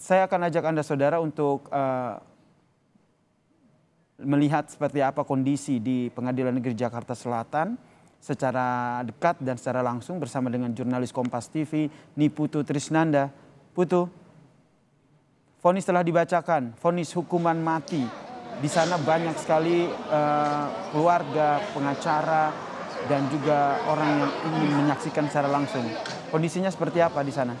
Saya akan ajak Anda saudara untuk melihat seperti apa kondisi di Pengadilan Negeri Jakarta Selatan secara dekat dan secara langsung bersama dengan jurnalis Kompas TV, Ni Putu Trisnanda. Putu, vonis telah dibacakan, vonis hukuman mati. Di sana banyak sekali keluarga, pengacara, dan juga orang yang ingin menyaksikan secara langsung. Kondisinya seperti apa di sana?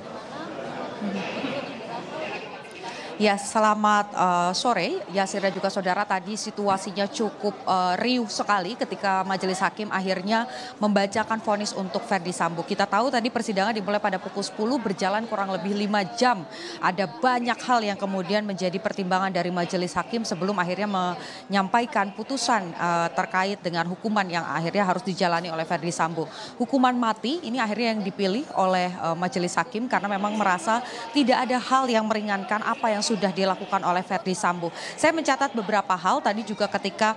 Ya, selamat sore Yasir dan juga saudara. Tadi situasinya cukup riuh sekali ketika majelis hakim akhirnya membacakan vonis untuk Ferdy Sambo. Kita tahu tadi persidangan dimulai pada pukul 10, berjalan kurang lebih 5 jam. Ada banyak hal yang kemudian menjadi pertimbangan dari majelis hakim sebelum akhirnya menyampaikan putusan terkait dengan hukuman yang akhirnya harus dijalani oleh Ferdy Sambo. Hukuman mati ini akhirnya yang dipilih oleh majelis hakim karena memang merasa tidak ada hal yang meringankan apa yang sudah dilakukan oleh Ferdy Sambo. Saya mencatat beberapa hal tadi juga ketika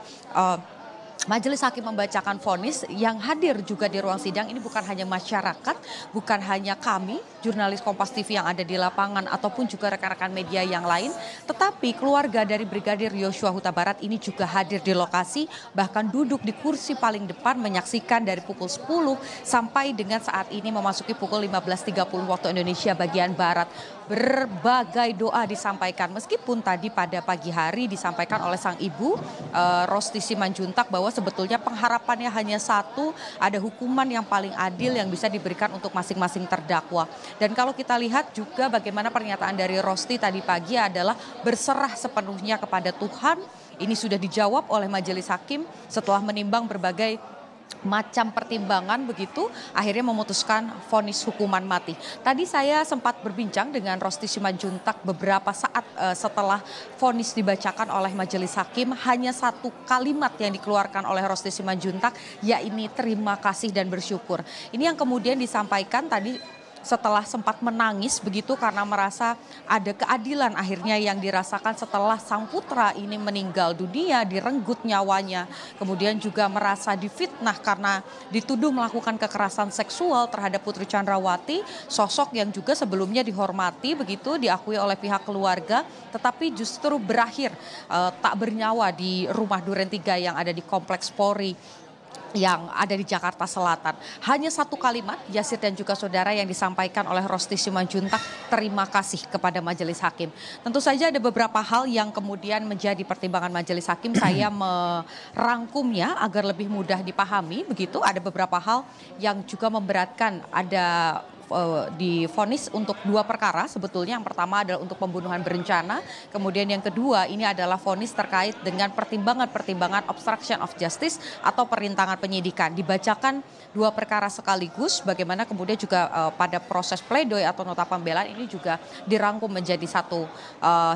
majelis hakim membacakan vonis, yang hadir juga di ruang sidang ini bukan hanya masyarakat, bukan hanya kami, jurnalis Kompas TV yang ada di lapangan ataupun juga rekan-rekan media yang lain, tetapi keluarga dari Brigadir Yosua Huta Barat ini juga hadir di lokasi, bahkan duduk di kursi paling depan menyaksikan dari pukul 10 sampai dengan saat ini memasuki pukul 15.30 waktu Indonesia bagian Barat. Berbagai doa disampaikan, meskipun tadi pada pagi hari disampaikan oleh sang ibu Rosti Simanjuntak bahwa sebetulnya pengharapannya hanya satu, ada hukuman yang paling adil yang bisa diberikan untuk masing-masing terdakwa. Dan kalau kita lihat juga bagaimana pernyataan dari Rosti tadi pagi adalah berserah sepenuhnya kepada Tuhan. Ini sudah dijawab oleh majelis hakim setelah menimbang berbagai macam pertimbangan, begitu akhirnya memutuskan vonis hukuman mati. Tadi saya sempat berbincang dengan Rosti Simanjuntak beberapa saat setelah vonis dibacakan oleh majelis hakim. Hanya satu kalimat yang dikeluarkan oleh Rosti Simanjuntak, yakni terima kasih dan bersyukur. Ini yang kemudian disampaikan tadi setelah sempat menangis begitu karena merasa ada keadilan akhirnya yang dirasakan setelah sang putra ini meninggal dunia, direnggut nyawanya. Kemudian juga merasa difitnah karena dituduh melakukan kekerasan seksual terhadap Putri Candrawathi, sosok yang juga sebelumnya dihormati begitu, diakui oleh pihak keluarga, tetapi justru berakhir tak bernyawa di rumah Duren Tiga yang ada di kompleks Polri yang ada di Jakarta Selatan. Hanya satu kalimat, Yasir dan juga saudara, yang disampaikan oleh Rosti Simanjuntak, terima kasih kepada majelis hakim. Tentu saja ada beberapa hal yang kemudian menjadi pertimbangan majelis hakim. Saya merangkumnya agar lebih mudah dipahami, begitu. Ada beberapa hal yang juga memberatkan, ada divonis untuk dua perkara sebetulnya. Yang pertama adalah untuk pembunuhan berencana, kemudian yang kedua ini adalah vonis terkait dengan pertimbangan-pertimbangan obstruction of justice atau perintangan penyidikan. Dibacakan dua perkara sekaligus, bagaimana kemudian juga pada proses pledoi atau nota pembelaan ini juga dirangkum menjadi satu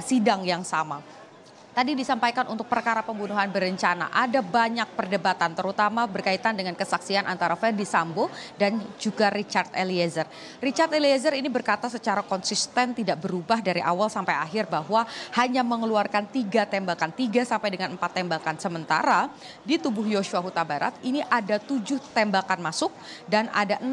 sidang yang sama. Tadi disampaikan untuk perkara pembunuhan berencana ada banyak perdebatan, terutama berkaitan dengan kesaksian antara Ferdy Sambo dan juga Richard Eliezer. Richard Eliezer ini berkata secara konsisten tidak berubah dari awal sampai akhir bahwa hanya mengeluarkan 3 sampai dengan 4 tembakan. Sementara di tubuh Yosua Huta Barat ini ada 7 tembakan masuk dan ada 6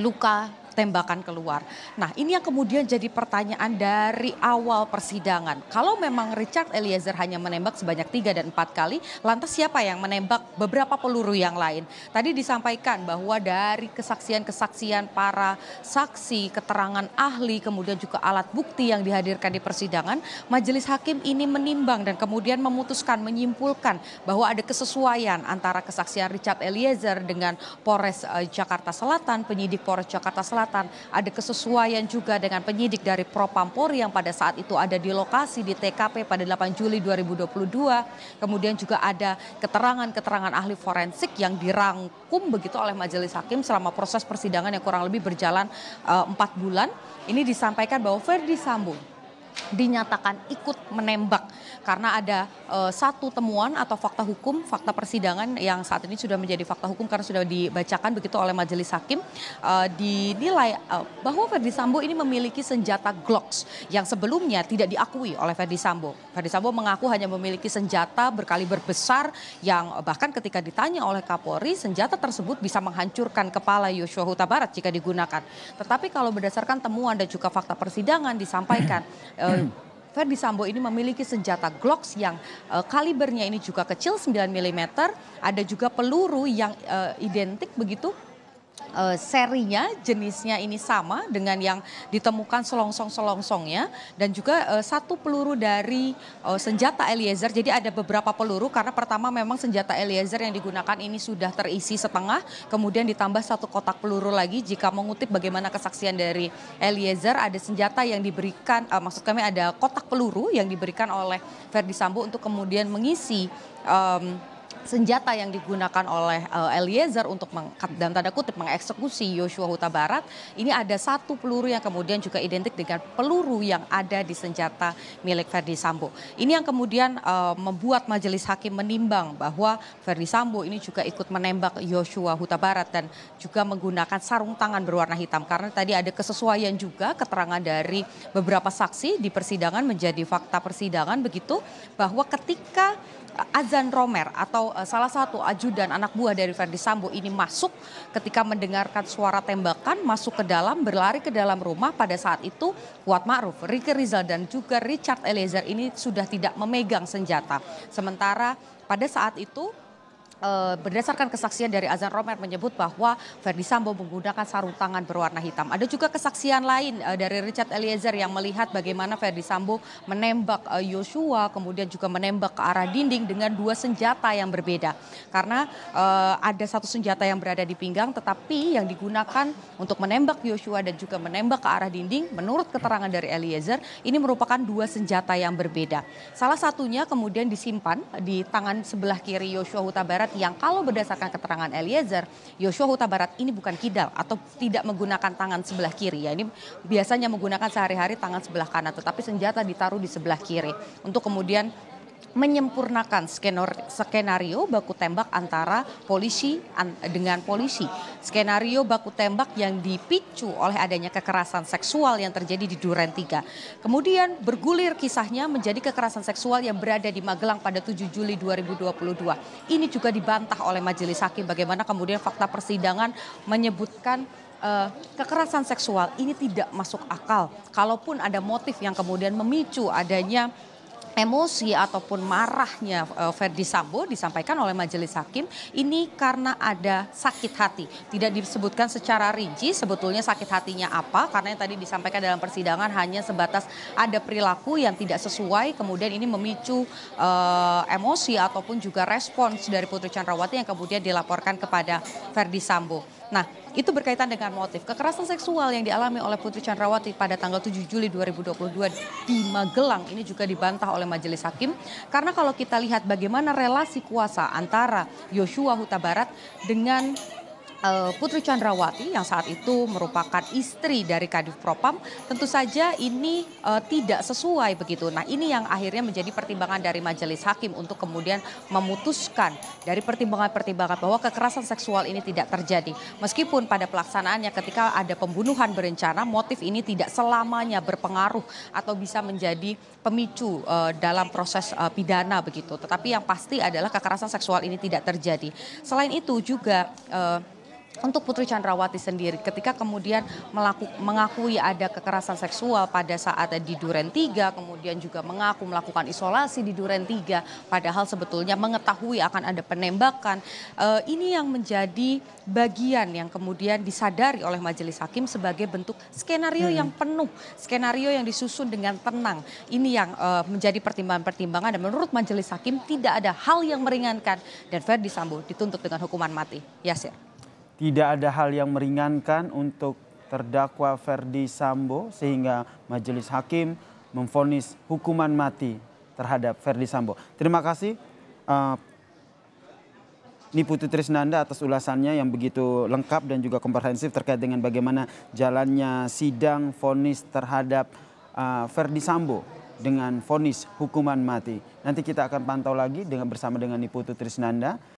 luka tembakan keluar. Nah, ini yang kemudian jadi pertanyaan dari awal persidangan. Kalau memang Richard Eliezer hanya menembak sebanyak 3 dan 4 kali, lantas siapa yang menembak beberapa peluru yang lain? Tadi disampaikan bahwa dari kesaksian-kesaksian para saksi, keterangan ahli, kemudian juga alat bukti yang dihadirkan di persidangan, majelis hakim ini menimbang dan kemudian memutuskan, menyimpulkan bahwa ada kesesuaian antara kesaksian Richard Eliezer dengan Polres Jakarta Selatan, penyidik Polres Jakarta Selatan. Ada kesesuaian juga dengan penyidik dari Propam Polri yang pada saat itu ada di lokasi di TKP pada 8 Juli 2022. Kemudian juga ada keterangan-keterangan ahli forensik yang dirangkum begitu oleh majelis hakim selama proses persidangan yang kurang lebih berjalan 4 bulan. Ini disampaikan bahwa Ferdy Sambo dinyatakan ikut menembak karena ada satu temuan atau fakta hukum, fakta persidangan yang saat ini sudah menjadi fakta hukum karena sudah dibacakan begitu oleh majelis hakim, dinilai bahwa Ferdy Sambo ini memiliki senjata Glocks yang sebelumnya tidak diakui oleh Ferdy Sambo. Ferdy Sambo mengaku hanya memiliki senjata berkaliber besar yang bahkan ketika ditanya oleh Kapolri, senjata tersebut bisa menghancurkan kepala Yosua Huta Barat jika digunakan. Tetapi kalau berdasarkan temuan dan juga fakta persidangan disampaikan, Ferdy Sambo ini memiliki senjata Glocks yang kalibernya ini juga kecil 9 mm, ada juga peluru yang identik begitu, serinya, jenisnya ini sama dengan yang ditemukan selongsong-selongsongnya, dan juga satu peluru dari senjata Eliezer. Jadi ada beberapa peluru karena pertama memang senjata Eliezer yang digunakan ini sudah terisi setengah, kemudian ditambah satu kotak peluru lagi. Jika mengutip bagaimana kesaksian dari Eliezer, ada senjata yang diberikan, maksud kami ada kotak peluru yang diberikan oleh Ferdy Sambo untuk kemudian mengisi senjata yang digunakan oleh Eliezer untuk dalam tanda kutip mengeksekusi Yosua Huta Barat. Ini ada satu peluru yang kemudian juga identik dengan peluru yang ada di senjata milik Ferdy Sambo. Ini yang kemudian membuat majelis hakim menimbang bahwa Ferdy Sambo ini juga ikut menembak Yosua Huta Barat dan juga menggunakan sarung tangan berwarna hitam, karena tadi ada kesesuaian juga keterangan dari beberapa saksi di persidangan menjadi fakta persidangan begitu, bahwa ketika Azan Romer atau salah satu ajudan anak buah dari Ferdy Sambo ini masuk ketika mendengarkan suara tembakan, masuk ke dalam, berlari ke dalam rumah. Pada saat itu Kuat Ma'ruf, Rike Rizal dan juga Richard Eliezer ini sudah tidak memegang senjata. Sementara pada saat itu berdasarkan kesaksian dari Azan Romer menyebut bahwa Ferdy Sambo menggunakan sarung tangan berwarna hitam. Ada juga kesaksian lain dari Richard Eliezer yang melihat bagaimana Ferdy Sambo menembak Yosua, kemudian juga menembak ke arah dinding dengan dua senjata yang berbeda. Karena ada satu senjata yang berada di pinggang, tetapi yang digunakan untuk menembak Yosua dan juga menembak ke arah dinding, menurut keterangan dari Eliezer, ini merupakan dua senjata yang berbeda. Salah satunya kemudian disimpan di tangan sebelah kiri Yosua Huta Barat, yang kalau berdasarkan keterangan Eliezer, Yosua Huta Barat ini bukan kidal atau tidak menggunakan tangan sebelah kiri. Ya, ini biasanya menggunakan sehari-hari tangan sebelah kanan, tetapi senjata ditaruh di sebelah kiri untuk kemudian menyempurnakan skenario baku tembak antara polisi dengan polisi. Skenario baku tembak yang dipicu oleh adanya kekerasan seksual yang terjadi di Duren Tiga. Kemudian bergulir kisahnya menjadi kekerasan seksual yang berada di Magelang pada 7 Juli 2022. Ini juga dibantah oleh majelis hakim, bagaimana kemudian fakta persidangan menyebutkan kekerasan seksual ini tidak masuk akal. Kalaupun ada motif yang kemudian memicu adanya emosi ataupun marahnya Ferdy Sambo, disampaikan oleh majelis hakim ini karena ada sakit hati. Tidak disebutkan secara rinci sebetulnya sakit hatinya apa, karena yang tadi disampaikan dalam persidangan hanya sebatas ada perilaku yang tidak sesuai, kemudian ini memicu emosi ataupun juga respons dari Putri Candrawathi yang kemudian dilaporkan kepada Ferdy Sambo. Nah, itu berkaitan dengan motif. Kekerasan seksual yang dialami oleh Putri Candrawathi pada tanggal 7 Juli 2022 di Magelang ini juga dibantah oleh majelis hakim. Karena kalau kita lihat bagaimana relasi kuasa antara Yosua Huta Barat dengan Putri Candrawathi yang saat itu merupakan istri dari Kadif Propam, tentu saja ini tidak sesuai begitu. Nah, ini yang akhirnya menjadi pertimbangan dari majelis hakim untuk kemudian memutuskan dari pertimbangan-pertimbangan bahwa kekerasan seksual ini tidak terjadi. Meskipun pada pelaksanaannya ketika ada pembunuhan berencana, motif ini tidak selamanya berpengaruh atau bisa menjadi pemicu dalam proses pidana begitu. Tetapi yang pasti adalah kekerasan seksual ini tidak terjadi. Selain itu juga untuk Putri Candrawathi sendiri ketika kemudian mengakui ada kekerasan seksual pada saat di Duren Tiga, kemudian juga mengaku melakukan isolasi di Duren Tiga, padahal sebetulnya mengetahui akan ada penembakan. Ini yang menjadi bagian yang kemudian disadari oleh majelis hakim sebagai bentuk skenario yang penuh, skenario yang disusun dengan tenang. Ini yang menjadi pertimbangan-pertimbangan dan menurut majelis hakim tidak ada hal yang meringankan dan Ferdy Sambo dituntut dengan hukuman mati. Yasir. Tidak ada hal yang meringankan untuk terdakwa Ferdy Sambo sehingga majelis hakim memvonis hukuman mati terhadap Ferdy Sambo. Terima kasih Ni Putu Trisnanda atas ulasannya yang begitu lengkap dan juga komprehensif terkait dengan bagaimana jalannya sidang vonis terhadap Ferdy Sambo dengan vonis hukuman mati. Nanti kita akan pantau lagi bersama dengan Ni Putu Trisnanda.